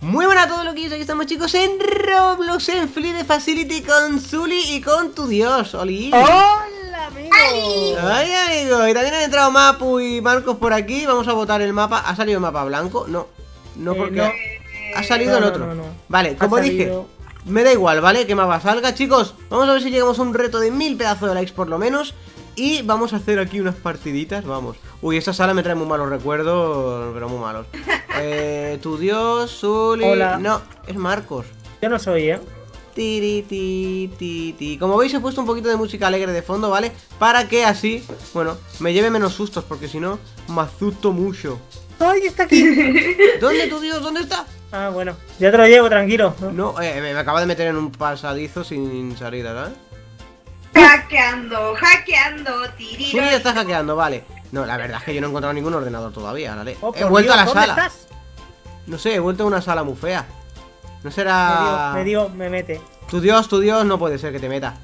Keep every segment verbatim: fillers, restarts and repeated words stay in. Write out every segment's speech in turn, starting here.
Muy buenas a todos los que aquí estamos, chicos, en Roblox, en Flee the Facility con Zully y con tu dios, Holy. ¡Hola, amigo! ¡Ay, amigo! Y también han entrado Mapu y Marcos por aquí. Vamos a votar el mapa. ¿Ha salido el mapa blanco? No, no porque... Eh, no. Ha salido no, el otro. No, no, no. Vale, ha como salido. Dije... Me da igual, ¿vale? Que mapa salga, chicos. Vamos a ver si llegamos a un reto de mil pedazos de likes por lo menos. Y vamos a hacer aquí unas partiditas, vamos. Uy, esta sala me trae muy malos recuerdos, pero muy malos. Eh, tu dios, Zully... Hola. No, es Marcos. Yo no soy, ¿eh? Tiri, tiri, tiri. Como veis, he puesto un poquito de música alegre de fondo, ¿vale? Para que así, bueno, me lleve menos sustos, porque si no, me asusto mucho. ¡Ay, está aquí! ¿Dónde tu dios? ¿Dónde está? Ah, bueno. Ya te lo llevo, tranquilo. No, no eh, me, me acaba de meter en un pasadizo sin salida, ¿verdad? Hackeando, hackeando, tirito. Zully está hackeando, vale. No, la verdad es que yo no he encontrado ningún ordenador todavía, ¿vale? Oh, he vuelto Dios, a la sala. Estás? No sé, he vuelto a una sala muy fea. No será... Me dio, me, dio, me mete. Tu dios, tu dios, no puede ser que te meta.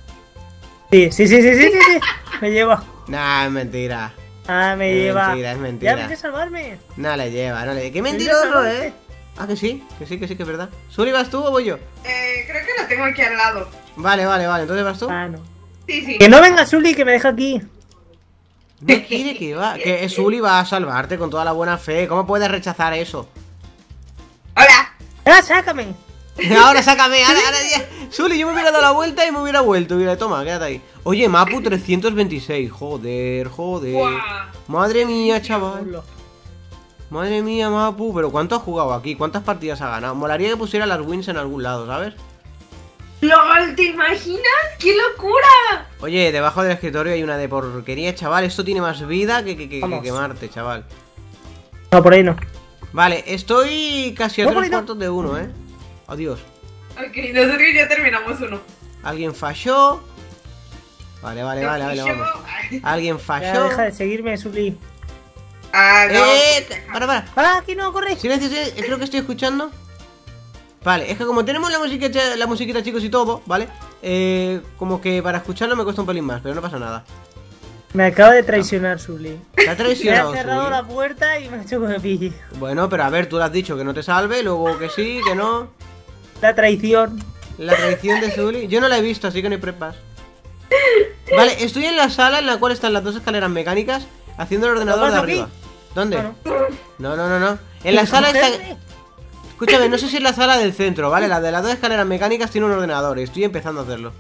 Sí, sí, sí, sí, sí, sí, sí. Me lleva. Nah, es mentira. Ah, me es lleva. Mentira, es mentira. Ya me salvarme. No le lleva, no le... Qué mentiroso, ¿eh? Ah, que sí, que sí, que sí, que es verdad. ¿Zully, vas tú o voy yo? Eh, creo que lo tengo aquí al lado. Vale, vale, vale, entonces vas tú. Ah, no. Sí, sí. Que no venga Zully, que me deja aquí. No quiere que va. Que Zully va a salvarte con toda la buena fe. ¿Cómo puedes rechazar eso? ¡Hola! ¡Ah, sácame! Ahora sácame, ahora, ahora ya. Zully, yo me hubiera dado la vuelta y me hubiera vuelto. Mira, toma, quédate ahí. Oye, Mapu trescientos veintiséis. Joder, joder. Wow. Madre mía, chaval. Madre mía, Mapu. Pero ¿cuánto has jugado aquí? ¿Cuántas partidas ha ganado? Molaría que pusiera las wins en algún lado, ¿sabes? ¡Lol! ¿Te imaginas? ¡Qué locura! Oye, debajo del escritorio hay una de porquería, chaval. Esto tiene más vida que, que, que, que quemarte, chaval. No, por ahí no. Vale, estoy casi a no, tres cuartos no. de uno, ¿eh? Adiós. Ok, nosotros ya terminamos uno. Alguien falló. Vale, vale, no vale, vale, vamos. Alguien falló. Ya, deja de seguirme, Zully. Ah, no. Eh, para, para. Ah, aquí no, corre. Silencio, silencio. Creo que estoy escuchando. Vale, es que como tenemos la musiquita, la musiquita chicos y todo, ¿vale? Eh, como que para escucharlo me cuesta un pelín más, pero no pasa nada. Me acaba de traicionar, Zully. Te ha traicionado, me ha cerrado Zully. La puerta y me ha hecho con el pillo. Bueno, pero a ver, tú le has dicho que no te salve, luego que sí, que no. La traición. La traición de Zully. Yo no la he visto, así que no hay prepas. Vale, estoy en la sala en la cual están las dos escaleras mecánicas haciendo el ordenador de arriba. Aquí? ¿Dónde? No, no, no, no. no. En la sala está... Escúchame, no sé si es la sala del centro, ¿vale? La de las dos escaleras mecánicas tiene un ordenador y estoy empezando a hacerlo.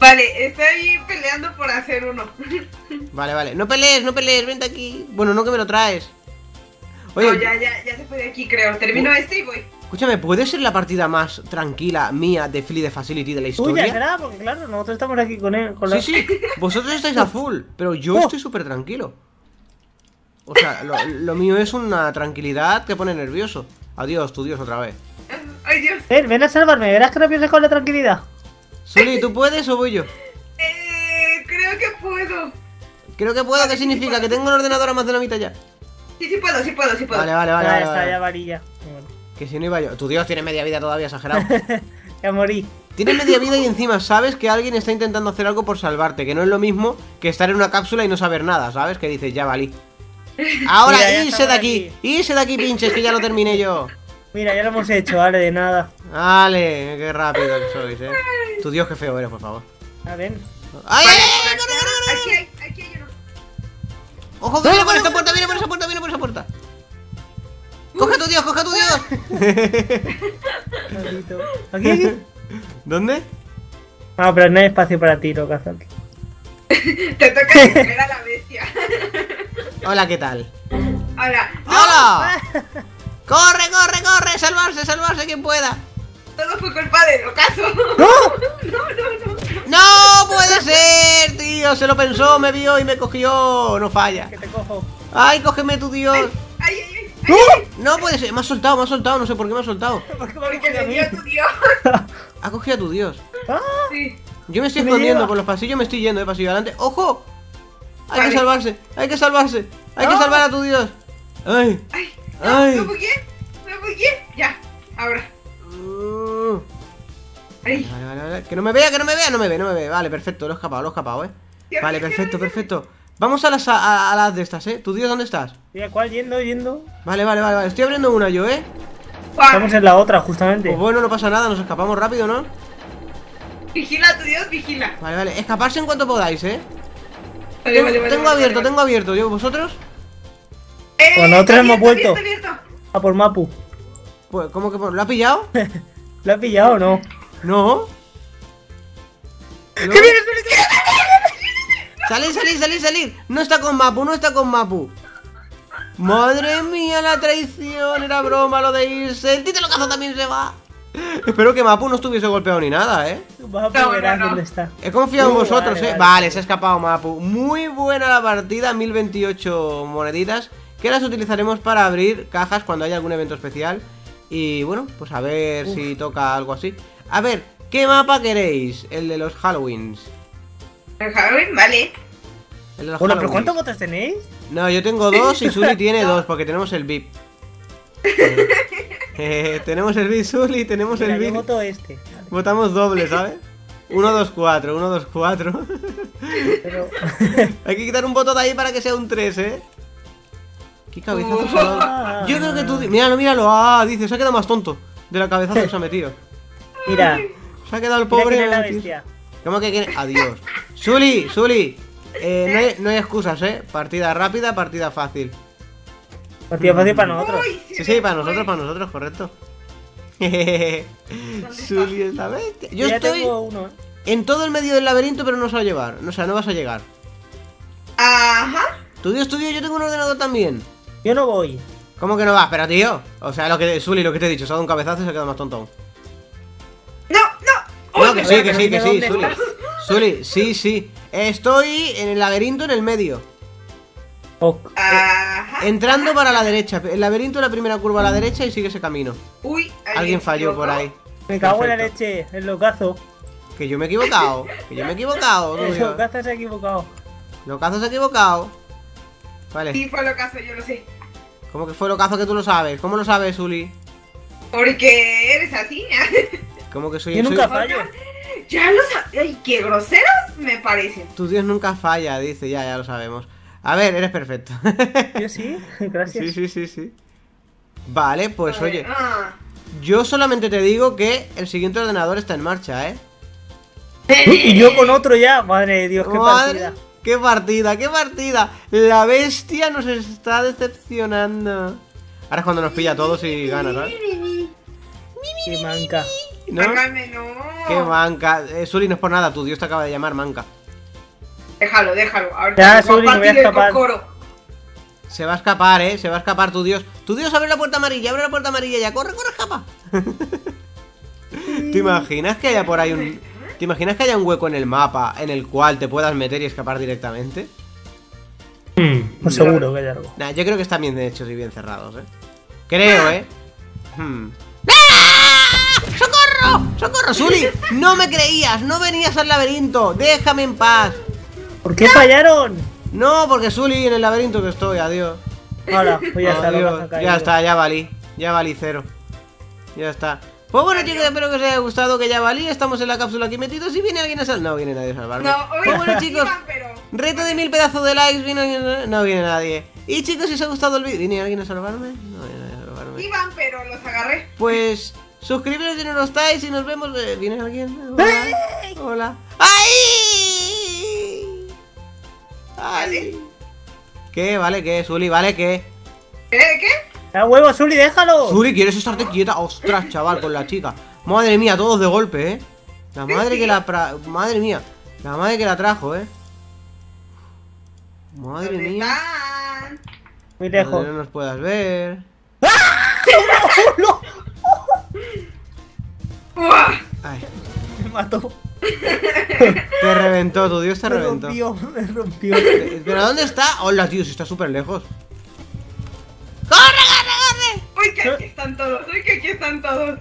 Vale, estoy peleando por hacer uno. Vale, vale. No pelees, no pelees, vente aquí. Bueno, no que me lo traes. Oye, no, ya, ya, ya se fue de aquí, creo. Termino uh, este y voy. Escúchame, ¿puede ser la partida más tranquila mía de Flee the Facility de la historia? Uy, ya será, porque claro, nosotros estamos aquí con él. Con sí, la... sí, vosotros estáis a full, pero yo oh. estoy súper tranquilo. O sea, lo, lo mío es una tranquilidad que pone nervioso. Adiós, tu dios otra vez. Ay, Dios. Eh, ven a salvarme, verás que no pierdes con la tranquilidad. Zully, ¿tú puedes o voy yo? Eh, creo que puedo. Creo que puedo, vale, ¿qué sí significa? Puedo. Que tengo el ordenador a más de la mitad ya. Sí, sí puedo, sí puedo, sí puedo. Vale, vale, vale. Ah, vale, vale. Ya varilla. Bueno. Que si no iba yo. Tu dios tiene media vida todavía, exagerado. Ya morí. Tienes media vida y encima sabes que alguien está intentando hacer algo por salvarte, que no es lo mismo que estar en una cápsula y no saber nada, ¿sabes? Que dices, ya valí. Ahora mira, irse de aquí. aquí, irse de aquí, pinches, que ya lo terminé yo. Mira, ya lo hemos hecho, vale, de nada. Vale, qué rápido que sois, eh. Tu dios, qué feo eres, por favor. A ver. ¡Ay, ay, ay! ¡No, no, no, no! Aquí, aquí hay uno. ¡Ojo, que viene por esta puerta, viene por esa puerta, viene por esa puerta! ¡Coge tu dios, coge tu dios! ¿Aquí, aquí? ¿Dónde? Ah, pero no hay espacio para ti, Lokazo. Te toca comer a la bestia. Hola, ¿qué tal? Hola. ¡Hola! ¡Corre, corre, corre! ¡Salvarse, salvarse quien pueda! Todo fue culpa de Lokazo. ¡No! ¡No, no, no! ¡No puede ser, tío! Se lo pensó, me vio y me cogió. No falla. Que te cojo. ¡Ay, cógeme tu dios! ¡Ay, ay, ay! ay, ay. No puede ser. Me ha soltado, me ha soltado. No sé por qué me ha soltado. Porque, porque me dio a tu dios. Ha cogido a tu dios. Ah, sí. Yo me estoy escondiendo por los pasillos, me estoy yendo de pasillo adelante. ¡Ojo! Hay vale. que salvarse, hay que salvarse, hay no. que salvar a tu dios. Ay, ay, no, ay. no bugué, no bugué. Ya, ahora. Uh. Ay. Vale, vale, vale. Que no me vea, que no me vea, no me ve, no me ve. Vale, perfecto, lo he escapado, lo he escapado, eh. Vale, perfecto, perfecto. Vamos a las a, a las de estas, eh. ¿Tu dios dónde estás? Mira, ¿cuál yendo, yendo? Vale, vale, vale, vale. Estoy abriendo una yo, eh. Estamos en la otra, justamente. Pues bueno, no pasa nada, nos escapamos rápido, ¿no? Vigila, tu Dios, vigila. Vale, vale, escaparse en cuanto podáis, ¿eh? Vale, vale, vale, tengo vale, abierto, vale, tengo vale. abierto. Yo, ¿vosotros? Eh, pues nosotros abierto, hemos vuelto. Abierto, abierto. A por Mapu. Pues, ¿cómo que por? ¿Lo ha pillado? ¿Lo ha pillado o no? No. ¿Qué viene? Salir, salir, salir, salir. No está con Mapu, no está con Mapu. Madre mía, la traición. Era broma lo de irse. El título Lokazo también se va. Espero que Mapu no estuviese golpeado ni nada, eh. Mapu, no, verás no. dónde está. He confiado en vosotros, vale, eh. Vale, vale, se ha escapado Mapu. Muy buena la partida, mil veintiocho moneditas. Que las utilizaremos para abrir cajas cuando haya algún evento especial. Y bueno, pues a ver Uf. si toca algo así. A ver, ¿qué mapa queréis? El de los Halloweens. El Halloween, vale. El de los Hola, Halloweens. ¿Pero cuántos votos tenéis? No, yo tengo dos y Zully tiene dos, porque tenemos el V I P. eh, eh, tenemos el V I P, Zully, tenemos Mira, el V I P. Yo voto este. Vale. Votamos doble, ¿sabes? uno, dos, cuatro, uno, dos, cuatro. Pero... Hay que quitar un voto de ahí para que sea un tres, ¿eh? Qué cabezazo se da. Yo creo que tú... Míralo, míralo. Ah, dice, se ha quedado más tonto de la cabezazo que se ha metido. Mira. Se ha quedado el pobre. La bestia. ¿Cómo que quiere? Adiós. Zully, Zully. Eh, no, hay, no hay excusas, eh. Partida rápida, partida fácil. Partida fácil para nosotros. Sí, sí, para nosotros, para nosotros, correcto. Zully es la bestia. Yo ya estoy uno, ¿eh? en todo el medio del laberinto, pero no se va a llevar. O sea, no vas a llegar. Ajá. Tu Dios, tu Dios, yo tengo un ordenador también. Yo no voy. ¿Cómo que no vas? Pero tío. O sea, lo que Zully, lo que te he dicho, se ha dado un cabezazo y se ha quedado más tonto aún. No, no. No, que sí, que sí, que sí, Zully. Zully, sí, sí. Estoy en el laberinto en el medio. Oh. Eh, entrando para la derecha. El laberinto, la primera curva a la derecha y sigue ese camino. Uy, alguien falló por ahí. Me cago Perfecto. en la leche, el Lokazo. Que yo me he equivocado. Que yo me he equivocado. El Lokazo se ha equivocado. Lokazo se ha equivocado. Vale. Sí, fue Lokazo, yo lo sé. ¿Cómo que fue Lokazo que tú lo sabes? ¿Cómo lo sabes, Zully? Porque eres así. ¿Cómo que soy yo? Yo nunca fallo. Ya lo sabes. Ay, qué groseros me parecen. Tu Dios nunca falla, dice. Ya, ya lo sabemos. A ver, eres perfecto. Yo sí, gracias. Sí, sí, sí, sí. Vale, pues ver, oye. Ah. Yo solamente te digo que el siguiente ordenador está en marcha, ¿eh? Y yo con otro ya. Madre de Dios, qué Madre, partida. Qué partida, qué partida. La bestia nos está decepcionando. Ahora es cuando nos pilla a todos y gana, ¿sabes? Qué manca. ¿No? No. Qué manca. Eh, Zully, no es por nada, tu Dios te acaba de llamar manca. Déjalo, déjalo. Ahora ya, Zully, me voy a escapar. Se va a escapar, eh. Se va a escapar, tu Dios. Tu Dios, abre la puerta amarilla, abre la puerta amarilla ya. Corre, corre, escapa. ¿Te imaginas que haya por ahí un... ¿Te imaginas que haya un hueco en el mapa en el cual te puedas meter y escapar directamente? Mm, no seguro que hay algo. Nah, yo creo que están bien hechos y bien cerrados, eh. Creo, eh. Hmm. ¡Socorro! ¡Socorro, Zully! ¡No me creías! ¡No venías al laberinto! ¡Déjame en paz! ¿Por qué fallaron? No, porque Zully en el laberinto que estoy, adiós. Hola, pues ya, adiós. Está, ya está, ya valí. Ya valí cero. Ya está. Pues bueno, adiós, chicos, espero que os haya gustado, que ya valí. Estamos en la cápsula aquí metidos. Si viene alguien a salvarme. No viene nadie a salvarme. No, hoy pues bueno, chicos. Iban, pero... Reto de mil pedazos de likes. Viene... No viene nadie. Y chicos, si os ha gustado el vídeo. ¿Viene alguien a salvarme? No viene nadie a salvarme. Iban, pero los agarré. Pues. Suscribiros si no lo estáis y nos vemos. ¿Viene alguien? Hola. Hola. ¡Ay! ¡Ay! ¿Qué? ¿Vale qué? Zully, ¿vale qué? ¿Qué? ¿Qué? ¡A huevo, Zully, déjalo! Zully, ¿quieres estarte quieta? ¡Ostras, chaval, con la chica! Madre mía, todos de golpe, ¿eh? La madre que la... Pra... Madre mía. La madre que la trajo, ¿eh? Madre mía. Muy lejos. No nos puedas ver. ¡No! Ay. Me mató. Te reventó, tu Dios te me reventó. Me rompió, me rompió. ¿Pero dónde está? Hola, tío, si está súper lejos. ¡Corre, corre, corre! Uy, que aquí están todos, uy, que aquí están todos.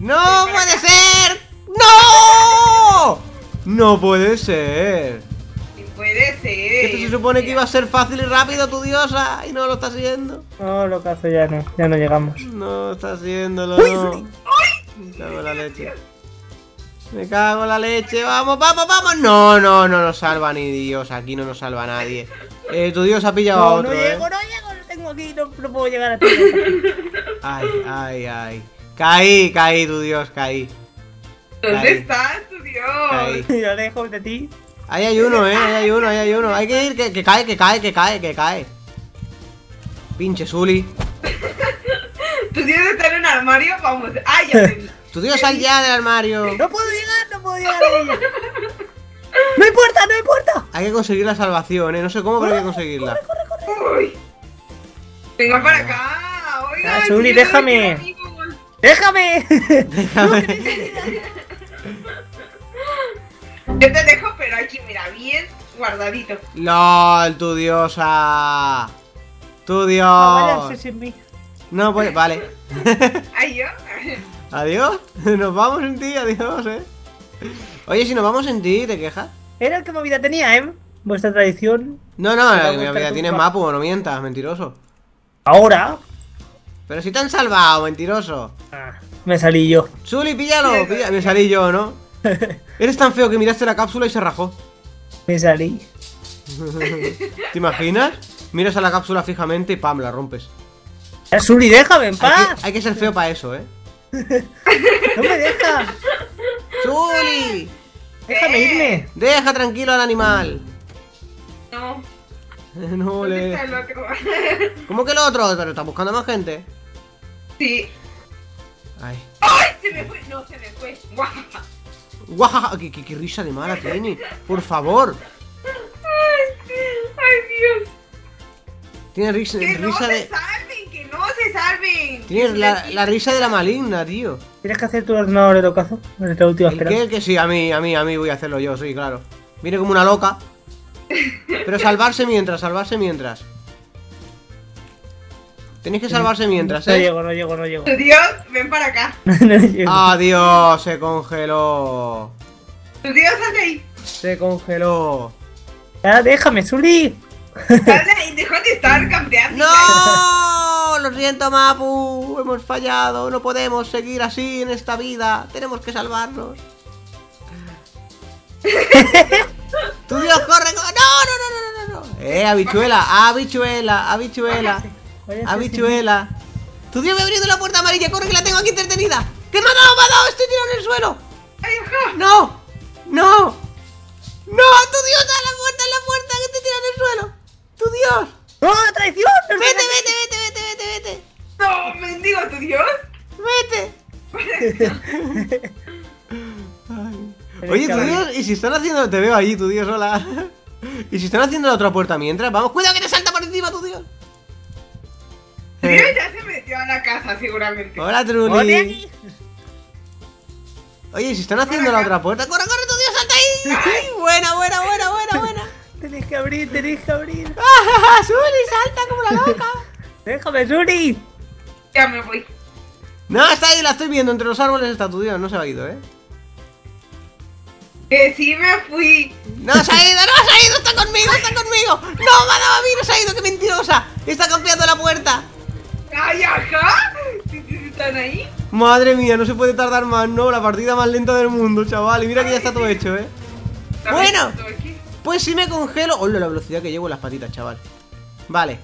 ¡No puede ser! ¡No! ¡No puede ser! Puede ser. Que esto se supone que iba a ser fácil y rápido, tu diosa, y no lo está haciendo. No, Lokazo, ya no, ya no llegamos. No está haciéndolo. No. Me cago en la leche. Me cago en la leche. Vamos, vamos, vamos. No, no, no nos salva ni Dios. Aquí no nos salva nadie. Eh, tu Dios ha pillado no, a otro. No llego, eh. no llego, no tengo aquí, no, no puedo llegar a ti. Ay, ay, ay. Caí, caí, tu Dios, caí. ¿Dónde caí. estás, tu Dios? Caí. Yo lejos de ti. Ahí hay uno, eh, ahí hay uno, ahí hay uno. Hay que ir, que, que cae, que cae, que cae, que cae. Pinche Zully. ¿Tu Dios está en un armario? Vamos. ¡Ay, ya! ¡Tu Dios sal ya del armario! ¡No puedo llegar, no puedo llegar a ella! ¡No importa, no importa! Hay que conseguir la salvación, eh. No sé cómo, pero hay que conseguirla. ¡Corre, corre, corre! Uy. ¡Venga para acá! ¡Oiga! Ah, ¡Zully, déjame! ¡Déjame! ¡Déjame! Yo te dejo, pero aquí, mira, bien guardadito. ¡Lol, tu diosa! ¡Tu dios! No vayas sin mí. No, pues, vale. ¿Adiós? ¿Adiós? Nos vamos en ti, adiós, eh. Oye, si nos vamos en ti, ¿te quejas? Era el que mi vida tenía, eh. Vuestra tradición. No, no, la que mi vida tiene Mapu, no mientas, mentiroso. Ahora. Pero si te han salvado, mentiroso. Ah, me salí yo. Zully, píllalo, píllalo. Me salí yo, ¿no? Eres tan feo que miraste la cápsula y se rajó. Me salí. ¿Te imaginas? Miras a la cápsula fijamente y pam, la rompes. Zully, déjame en paz. Hay que, hay que ser feo para eso, ¿eh? No me dejas. Zully, déjame irme. Deja tranquilo al animal. No. No le. Está el otro. ¿Cómo que el otro? Pero está buscando más gente. Sí. Ay. ¡Ay! Se me fue. No, se me fue. Guajaja. Guajaja. ¿Qué, qué, qué risa de mala tiene? Por favor. Ay, ay Dios. Tiene risa, que risa no de. ¡Que no se salven! ¡Que no se salven! Tienes la, la risa de la maligna, tío. ¿Tienes que hacer tu ordenador de Lokazo? En la última esperanza. ¿El qué? Que sí, a mí, a mí, a mí voy a hacerlo yo, sí, claro. Mire como una loca. Pero salvarse mientras, salvarse mientras. Tenéis que salvarse mientras, eh. No llego, no llego, no llego. Dios, ven para acá. No llego. Adiós, se congeló. Tu Dios, haz ahí. Se congeló. Ya, déjame, Zully. Deja de estar campeando. No, lo siento, Mapu. Hemos fallado. No podemos seguir así en esta vida. Tenemos que salvarnos. ¡Tu Dios, corre! ¡No, no, no, no, no! no. ¡Eh, habichuela! ¡Habichuela! ¡Habichuela! ¡Habichuela! ¡Tu Dios, me ha abierto la puerta amarilla! ¡Corre, que la tengo aquí entretenida! ¡Que me ha dado, me ha dado! ¡Estoy tirado en el suelo! ¡No! ¡No! ¡No! ¡Tu Dios, da la puerta, en la puerta! ¡Que te tiran el suelo! ¡Tu Dios! ¡No, traición! ¡Vete, vete, vete, vete, vete, vete! ¡No, mendigo, tu Dios! ¡Vete! Ay... Oye, tu Dios, y si están haciendo... Te veo allí, tu Dios, hola. Y si están haciendo la otra puerta mientras, vamos, cuidado que te salta por encima, tu Dios. Tu Dios ya se metió a la casa, seguramente. Hola, Trulli. Oye, si están haciendo la otra puerta... ¡Corre, corre, tu Dios, salta ahí! Buena, buena, buena, buena, buena. Tenéis que abrir, tenéis que abrir. ¡Ah, Suri, salta como la loca! ¡Déjame, Suri! Ya me voy. No, está ahí, la estoy viendo, entre los árboles está tu Dios, no se ha ido, ¿eh? Que sí me fui. No se ha ido, no se ha ido, está conmigo, está conmigo. No, me ha dado a mí, no se ha ido, qué mentirosa. Está campeando la puerta. Ay, ajá. ¿Están ahí? Madre mía, no se puede tardar más, no. La partida más lenta del mundo, chaval. Y mira que ya está todo hecho, eh. Bueno, pues si me congelo. Hola, la velocidad que llevo en las patitas, chaval. Vale.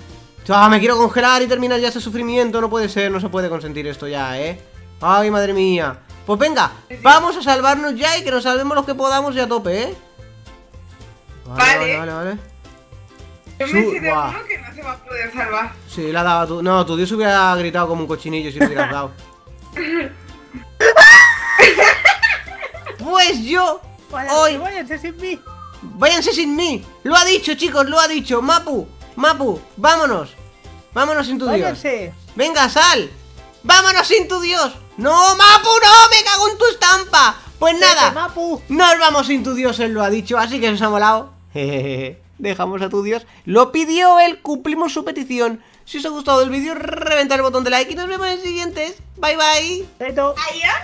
Ah, me quiero congelar y terminar ya ese sufrimiento. No puede ser, no se puede consentir esto ya, eh. Ay, madre mía. Pues venga, vamos a salvarnos ya y que nos salvemos los que podamos y a tope, ¿eh? Vale, vale, vale, vale. Yo me he sido uno que no se va a poder salvar. Sí, la daba tú. No, tu Dios hubiera gritado como un cochinillo si lo hubieras dado. Pues yo, váyanse, hoy... Váyanse sin mí. Váyanse sin mí. Lo ha dicho, chicos, lo ha dicho. Mapu, Mapu, vámonos. Vámonos sin tu váyanse. Dios. Venga, sal. Vámonos sin tu Dios. ¡No, Mapu, no! ¡Me cago en tu estampa! Pues nada, Vete, Mapu. Nos vamos sin tu Dios, él lo ha dicho, así que nos ha molado. Jejeje. Dejamos a tu Dios. Lo pidió él, cumplimos su petición. Si os ha gustado el vídeo, reventad el botón de like y nos vemos en el siguiente. Bye, bye. Adiós.